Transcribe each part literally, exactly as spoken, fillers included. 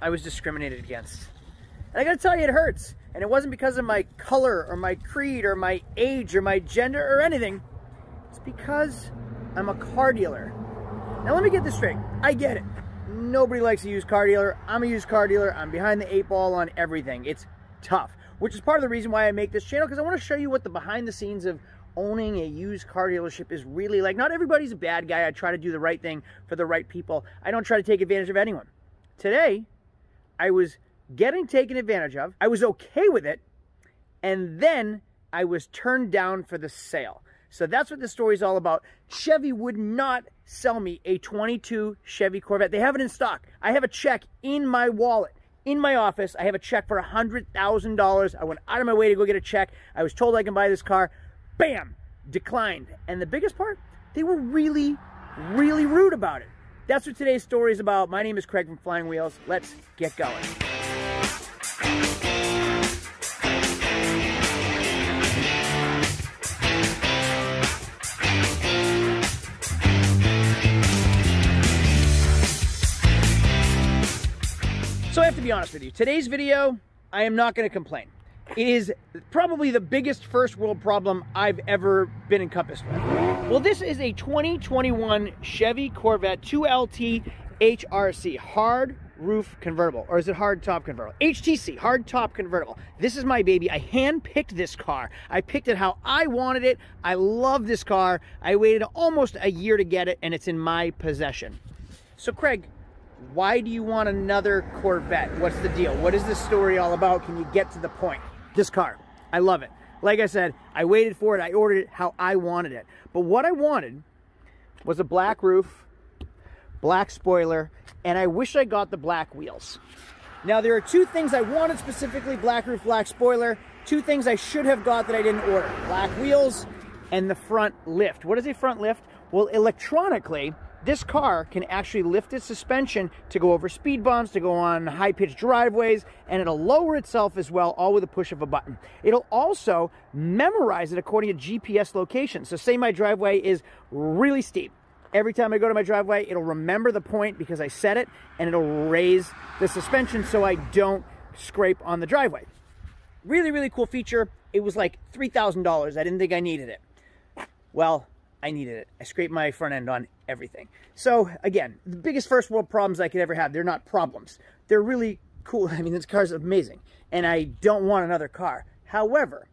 I was discriminated against. And I gotta tell you, it hurts. And it wasn't because of my color or my creed or my age or my gender or anything. It's because I'm a car dealer. Now let me get this straight. I get it. Nobody likes a used car dealer. I'm a used car dealer. I'm behind the eight ball on everything. It's tough, which is part of the reason why I make this channel, because I want to show you what the behind the scenes of owning a used car dealership is really like. Not everybody's a bad guy. I try to do the right thing for the right people. I don't try to take advantage of anyone. Today, I was getting taken advantage of. I was okay with it, and then I was turned down for the sale. So that's what this story is all about. Chevy would not sell me a twenty-two Chevy Corvette. They have it in stock. I have a check in my wallet, in my office. I have a check for one hundred thousand dollars. I went out of my way to go get a check. I was told I can buy this car. Bam! Declined. And the biggest part, they were really, really rude about it. That's what today's story is about. My name is Craig from Flying Wheels. Let's get going. So I have to be honest with you. Today's video, I am not going to complain. It is probably the biggest first world problem I've ever been encompassed with. Well, this is a twenty twenty-one Chevy Corvette two L T H R C, hard roof convertible, or is it hard top convertible? H T C, hard top convertible. This is my baby. I handpicked this car. I picked it how I wanted it. I love this car. I waited almost a year to get it, and it's in my possession. So Craig, why do you want another Corvette? What's the deal? What is this story all about? Can you get to the point? This car, I love it. Like I said, I waited for it. I ordered it how I wanted it. But what I wanted was a black roof, black spoiler, and I wish I got the black wheels. Now, there are two things I wanted specifically, black roof, black spoiler, two things I should have got that I didn't order, black wheels and the front lift. What is a front lift? Well, electronically, this car can actually lift its suspension to go over speed bumps, to go on high-pitched driveways, and it'll lower itself as well, all with a push of a button. It'll also memorize it according to G P S location. So say my driveway is really steep. Every time I go to my driveway, it'll remember the point because I set it, and it'll raise the suspension so I don't scrape on the driveway. Really, really cool feature. It was like three thousand dollars. I didn't think I needed it. Well, I needed it. I scraped my front end on everything. So again, the biggest first world problems I could ever have. They're not problems. They're really cool. I mean, this car's amazing, and I don't want another car. However,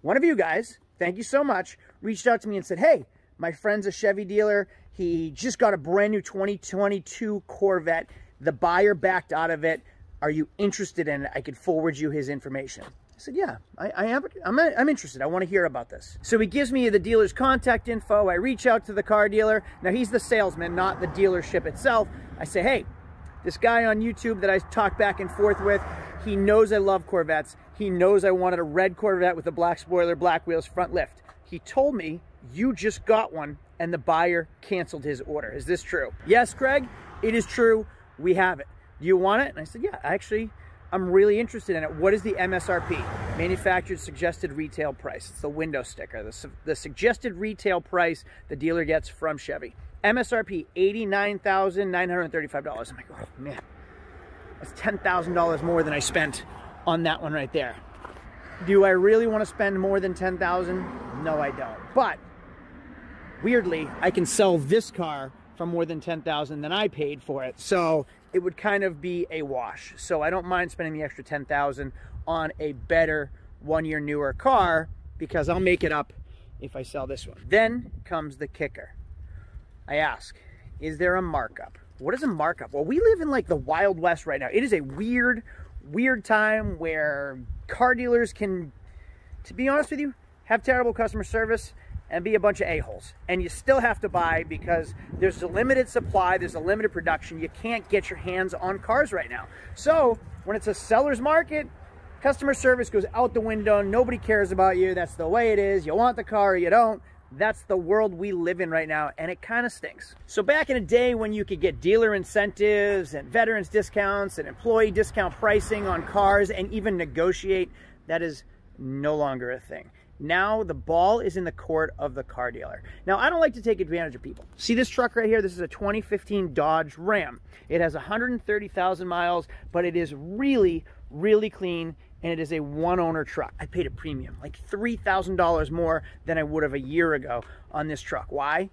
one of you guys, thank you so much, reached out to me and said, hey, my friend's a Chevy dealer. He just got a brand new twenty twenty-two Corvette. The buyer backed out of it. Are you interested in it? I could forward you his information. I said, yeah, I, I have, I'm, I'm interested. I want to hear about this. So he gives me the dealer's contact info. I reach out to the car dealer. Now, he's the salesman, not the dealership itself. I say, hey, this guy on YouTube that I talk back and forth with, he knows I love Corvettes. He knows I wanted a red Corvette with a black spoiler, black wheels, front lift. He told me you just got one and the buyer canceled his order. Is this true? Yes, Craig, it is true. We have it. Do you want it? And I said, yeah, actually, I'm really interested in it. What is the M S R P? Manufacturer's suggested retail price. It's the window sticker. The, su the suggested retail price the dealer gets from Chevy. M S R P, eighty-nine thousand nine hundred thirty-five dollars. I'm like, oh man, that's ten thousand dollars more than I spent on that one right there. Do I really want to spend more than ten thousand dollars? No, I don't. But weirdly, I can sell this car for more than ten thousand dollars than I paid for it. So it would kind of be a wash. So I don't mind spending the extra ten thousand dollars on a better one-year newer car because I'll make it up if I sell this one. Then comes the kicker. I ask, is there a markup? What is a markup? Well, we live in like the Wild West right now. It is a weird, weird time where car dealers can, to be honest with you, have terrible customer service and be a bunch of a-holes, and you still have to buy because there's a limited supply, there's a limited production, you can't get your hands on cars right now. So when it's a seller's market, customer service goes out the window, nobody cares about you, that's the way it is, you want the car or you don't. That's the world we live in right now, and it kind of stinks. So back in a day when you could get dealer incentives and veterans discounts and employee discount pricing on cars and even negotiate, that is no longer a thing. Now the ball is in the court of the car dealer. Now, I don't like to take advantage of people. See this truck right here? This is a twenty fifteen Dodge Ram. It has one hundred thirty thousand miles, but it is really, really clean, and it is a one-owner truck. I paid a premium, like three thousand dollars more than I would have a year ago on this truck. Why?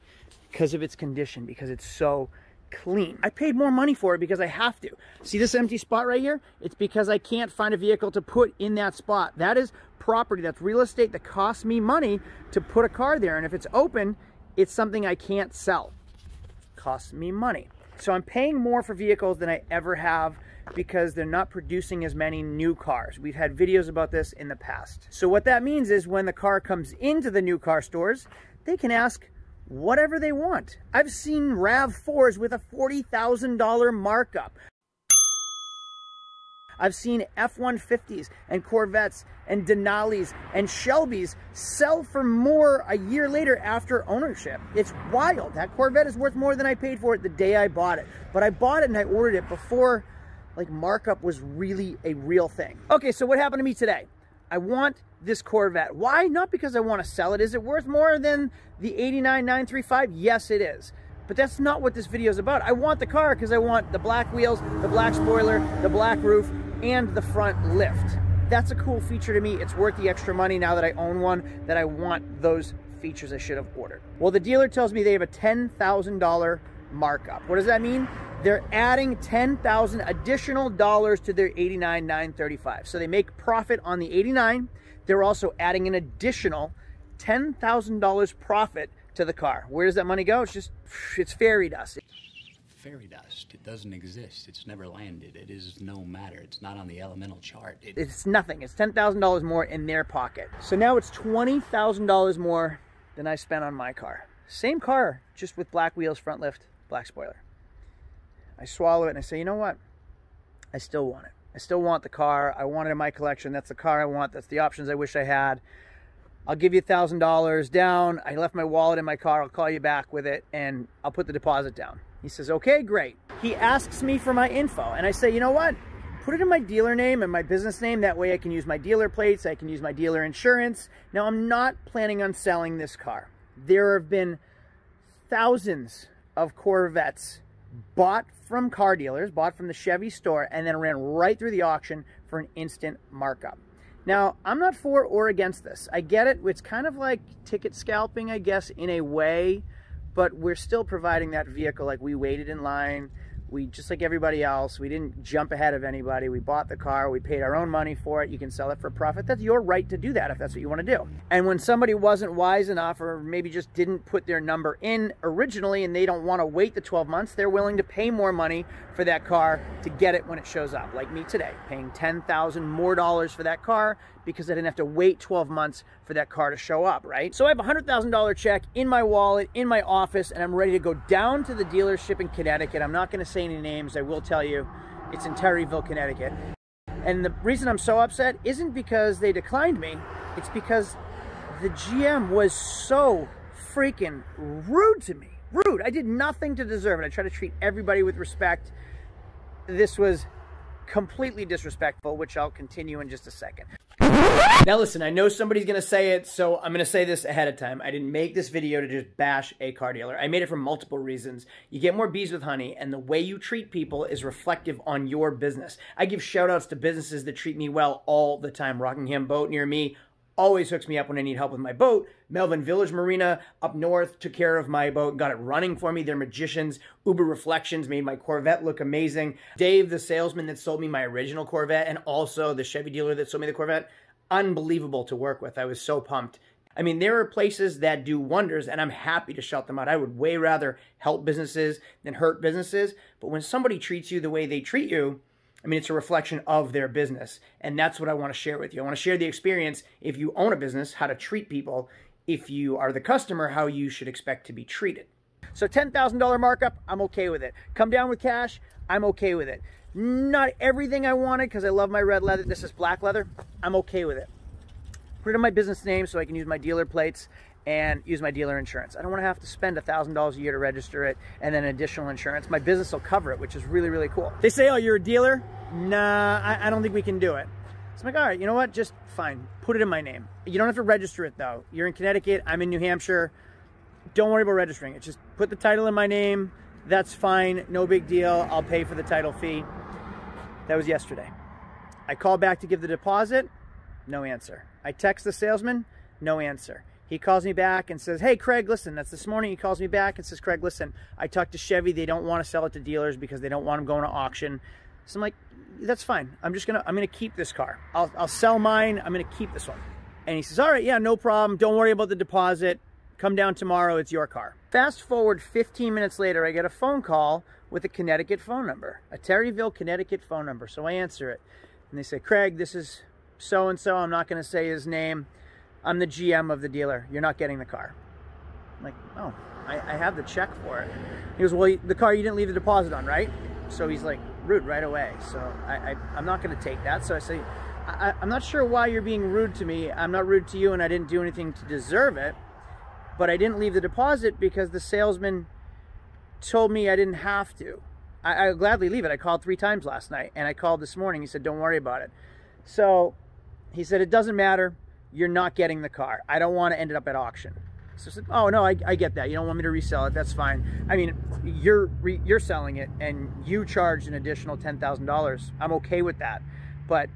Because of its condition, because it's so clean. I paid more money for it because I have to. See this empty spot right here? It's because I can't find a vehicle to put in that spot. That is property, that's real estate that costs me money to put a car there. And if it's open, it's something I can't sell. It costs me money. So I'm paying more for vehicles than I ever have because they're not producing as many new cars. We've had videos about this in the past. So what that means is when the car comes into the new car stores, they can ask whatever they want. I've seen RAV fours with a forty thousand dollar markup. I've seen F one fifties and Corvettes and Denalis and Shelbys sell for more a year later after ownership. It's wild. That Corvette is worth more than I paid for it the day I bought it. But I bought it and I ordered it before like markup was really a real thing. Okay, so what happened to me today? I want this Corvette. Why? Not because I want to sell it. Is it worth more than the eighty-nine nine thirty-five? Yes, it is. But that's not what this video is about. I want the car because I want the black wheels, the black spoiler, the black roof, and the front lift. That's a cool feature to me. It's worth the extra money now that I own one, that I want those features I should have ordered. Well, the dealer tells me they have a ten thousand dollar markup. What does that mean? They're adding ten thousand additional dollars to their eighty-nine nine thirty-five. So they make profit on the eighty-nine. They're also adding an additional ten thousand dollars profit to the car. Where does that money go? It's just, it's fairy dust. Fairy dust. It doesn't exist. It's never landed. It is no matter. It's not on the elemental chart. It... It's nothing. It's ten thousand dollars more in their pocket. So now it's twenty thousand dollars more than I spent on my car. Same car, just with black wheels, front lift, black spoiler. I swallow it and I say, you know what? I still want it. I still want the car. I want it in my collection. That's the car I want. That's the options I wish I had. I'll give you one thousand dollars down. I left my wallet in my car. I'll call you back with it and I'll put the deposit down. He says, okay, great. He asks me for my info and I say, you know what? Put it in my dealer name and my business name. That way I can use my dealer plates. I can use my dealer insurance. Now I'm not planning on selling this car. There have been thousands of Corvettes bought from car dealers, bought from the Chevy store, and then ran right through the auction for an instant markup. Now, I'm not for or against this. I get it. It's kind of like ticket scalping, I guess, in a way, but we're still providing that vehicle. Like, we waited in line. We, just like everybody else, we didn't jump ahead of anybody. We bought the car. We paid our own money for it. You can sell it for profit. That's your right to do that if that's what you want to do. And when somebody wasn't wise enough or maybe just didn't put their number in originally and they don't want to wait the twelve months, they're willing to pay more money for that car to get it when it shows up. Like me today, paying ten thousand dollars more dollars for that car because I didn't have to wait twelve months for that car to show up, right? So I have a one hundred thousand dollar check in my wallet, in my office, and I'm ready to go down to the dealership in Connecticut. I'm not going to say any names. I will tell you it's in Terryville, Connecticut. And the reason I'm so upset isn't because they declined me. It's because the G M was so freaking rude to me. Rude. I did nothing to deserve it. I try to treat everybody with respect. This was completely disrespectful, which I'll continue in just a second. Now listen, I know somebody's going to say it, so I'm going to say this ahead of time. I didn't make this video to just bash a car dealer. I made it for multiple reasons. You get more bees with honey, and the way you treat people is reflective on your business. I give shout-outs to businesses that treat me well all the time. Rockingham Boat near me always hooks me up when I need help with my boat. Melvin Village Marina up north took care of my boat and got it running for me. They're magicians. Uber Reflections made my Corvette look amazing. Dave, the salesman that sold me my original Corvette, and also the Chevy dealer that sold me the Corvette, unbelievable to work with. I was so pumped. I mean, there are places that do wonders, and I'm happy to shout them out. I would way rather help businesses than hurt businesses. But when somebody treats you the way they treat you, I mean, it's a reflection of their business. And that's what I want to share with you. I want to share the experience, if you own a business, how to treat people. If you are the customer, how you should expect to be treated. So ten thousand dollar markup, I'm okay with it. Come down with cash, I'm okay with it. Not everything I wanted, because I love my red leather. This is black leather. I'm okay with it. Put it in my business name so I can use my dealer plates and use my dealer insurance. I don't want to have to spend one thousand dollars a year to register it and then additional insurance. My business will cover it, which is really, really cool. They say, oh, you're a dealer? Nah, I, I don't think we can do it. So I'm like, all right, you know what? Just fine. Put it in my name. You don't have to register it, though. You're in Connecticut. I'm in New Hampshire. Don't worry about registering it. Just put the title in my name. That's fine. No big deal. I'll pay for the title fee. That was yesterday. I call back to give the deposit. No answer. I text the salesman. No answer. He calls me back and says, hey, Craig, listen, that's this morning. He calls me back and says, Craig, listen, I talked to Chevy. They don't want to sell it to dealers because they don't want them going to auction. So I'm like, that's fine. I'm just going to, I'm going to keep this car. I'll, I'll sell mine. I'm going to keep this one. And he says, all right, yeah, no problem. Don't worry about the deposit. Come down tomorrow. It's your car. Fast forward fifteen minutes later, I get a phone call with a Connecticut phone number, a Terryville, Connecticut phone number. So I answer it. And they say, Craig, this is so-and-so. I'm not going to say his name. I'm the G M of the dealer. You're not getting the car. I'm like, oh, I, I have the check for it. He goes, well, the car you didn't leave the deposit on, right? So he's like, rude right away. So I, I, I'm not going to take that. So I say, I, I'm not sure why you're being rude to me. I'm not rude to you, and I didn't do anything to deserve it. But I didn't leave the deposit because the salesman told me I didn't have to. I, I'll gladly leave it. I called three times last night, and I called this morning. He said, don't worry about it. So he said, it doesn't matter. You're not getting the car. I don't want to end it up at auction. So I said, oh, no, I, I get that. You don't want me to resell it. That's fine. I mean, you're re, you're selling it, and you charged an additional ten thousand dollars. I'm okay with that. But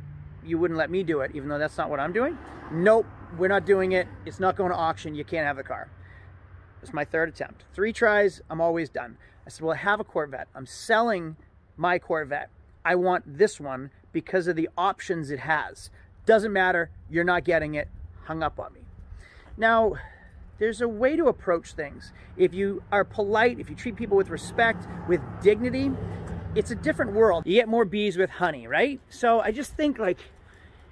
you wouldn't let me do it, even though that's not what I'm doing? Nope, we're not doing it. It's not going to auction. You can't have the car. It's my third attempt. Three tries, I'm always done. I said, well, I have a Corvette. I'm selling my Corvette. I want this one because of the options it has. Doesn't matter, you're not getting it. Hung up on me. Now, there's a way to approach things. If you are polite, if you treat people with respect, with dignity, it's a different world. You get more bees with honey, right? So I just think, like,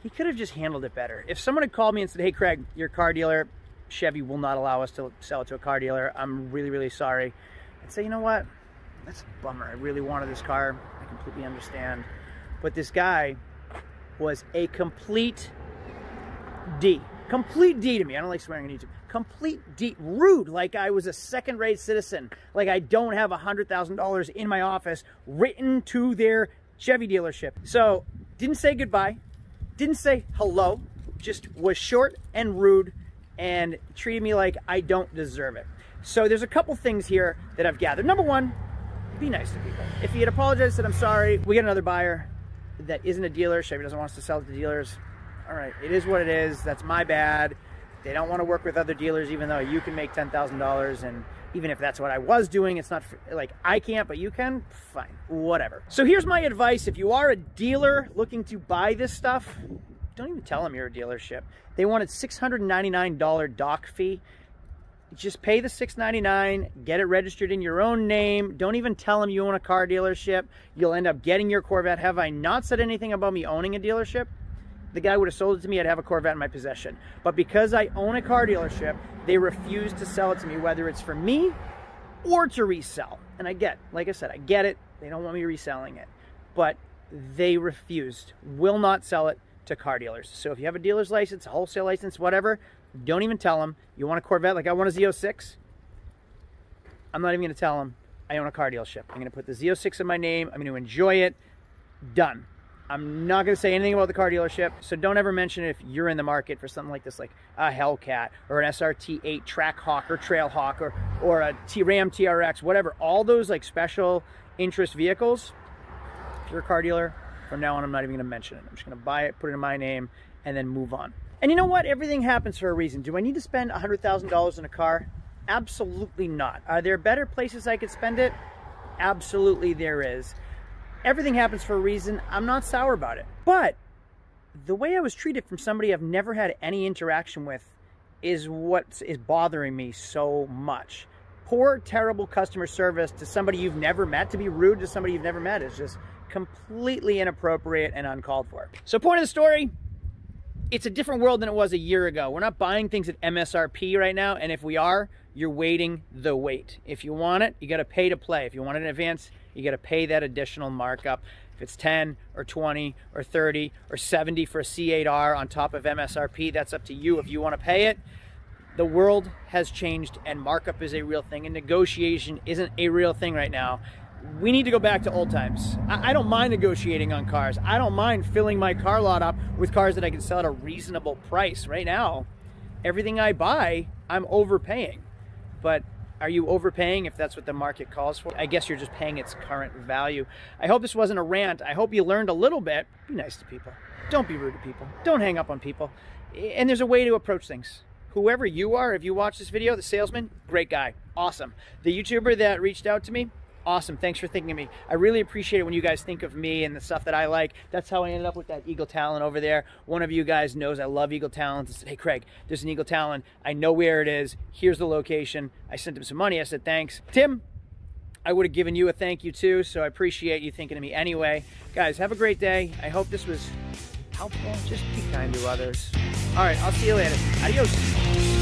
he could have just handled it better. If someone had called me and said, hey, Craig, you're a car dealer, Chevy will not allow us to sell it to a car dealer. I'm really, really sorry. I'd say, you know what? That's a bummer. I really wanted this car. I completely understand. But this guy was a complete D. Complete D to me. I don't like swearing on YouTube. Complete D. Rude, like I was a second-rate citizen. Like I don't have one hundred thousand dollars in my office written to their Chevy dealership. So didn't say goodbye. Didn't say hello. Just was short and rude and treated me like I don't deserve it. So there's a couple things here that I've gathered. Number one, be nice to people. If he had apologized, said, I'm sorry, we get another buyer that isn't a dealer. Chevy doesn't want us to sell it to dealers. All right, it is what it is. That's my bad. They don't want to work with other dealers, even though you can make ten thousand dollars. And even if that's what I was doing, it's not like I can't, but you can, fine, whatever. So here's my advice. If you are a dealer looking to buy this stuff, don't even tell them you're a dealership. They wanted six hundred ninety-nine dollars doc fee. Just pay the six ninety-nine, get it registered in your own name. Don't even tell them you own a car dealership. You'll end up getting your Corvette. Have I not said anything about me owning a dealership? The guy would have sold it to me, I'd have a Corvette in my possession. But because I own a car dealership, they refuse to sell it to me, whether it's for me or to resell. And I get, like I said, I get it. They don't want me reselling it. But they refused, will not sell it to car dealers. So if you have a dealer's license, a wholesale license, whatever, don't even tell them you want a Corvette. Like I want a Z oh six. I'm not even going to tell them I own a car dealership. I'm going to put the Z oh six in my name. I'm going to enjoy it. Done. I'm not going to say anything about the car dealership. So don't ever mention it if you're in the market for something like this, like a Hellcat or an S R T eight Trackhawk or Trailhawk or, or a Ram T R X, whatever. All those like special interest vehicles. If you're a car dealer, from now on, I'm not even going to mention it. I'm just going to buy it, put it in my name, and then move on. And you know what? Everything happens for a reason. Do I need to spend one hundred thousand dollars on a car? Absolutely not. Are there better places I could spend it? Absolutely there is. Everything happens for a reason. I'm not sour about it. But the way I was treated from somebody I've never had any interaction with is what is bothering me so much. Poor, terrible customer service to somebody you've never met, to be rude to somebody you've never met is just completely inappropriate and uncalled for. So point of the story, it's a different world than it was a year ago. We're not buying things at M S R P right now, and if we are, you're waiting the wait. If you want it, you gotta pay to play. If you want it in advance, you gotta pay that additional markup. If it's ten or twenty or thirty or seventy for a C eight R on top of M S R P, that's up to you if you wanna pay it. The world has changed and markup is a real thing, and negotiation isn't a real thing right now. we need to go back to old times. I, I don't mind negotiating on cars. I don't mind filling my car lot up with cars that I can sell at a reasonable price. Right now, everything I buy, I'm overpaying. But are you overpaying if that's what the market calls for? I guess you're just paying its current value. I hope this wasn't a rant. I hope you learned a little bit. Be nice to people. Don't be rude to people. Don't hang up on people. And there's a way to approach things. Whoever you are, if you watch this video, the salesman, great guy, awesome. The YouTuber that reached out to me, awesome, thanks for thinking of me. I really appreciate it when you guys think of me and the stuff that I like. That's how I ended up with that Eagle Talon over there. One of you guys knows I love Eagle Talons. I said, hey Craig, there's an Eagle Talon. I know where it is. Here's the location. I sent him some money. I said, thanks. Tim, I would have given you a thank you too, so I appreciate you thinking of me anyway. Guys, have a great day. I hope this was helpful. Just be kind to others. All right, I'll see you later. Adios.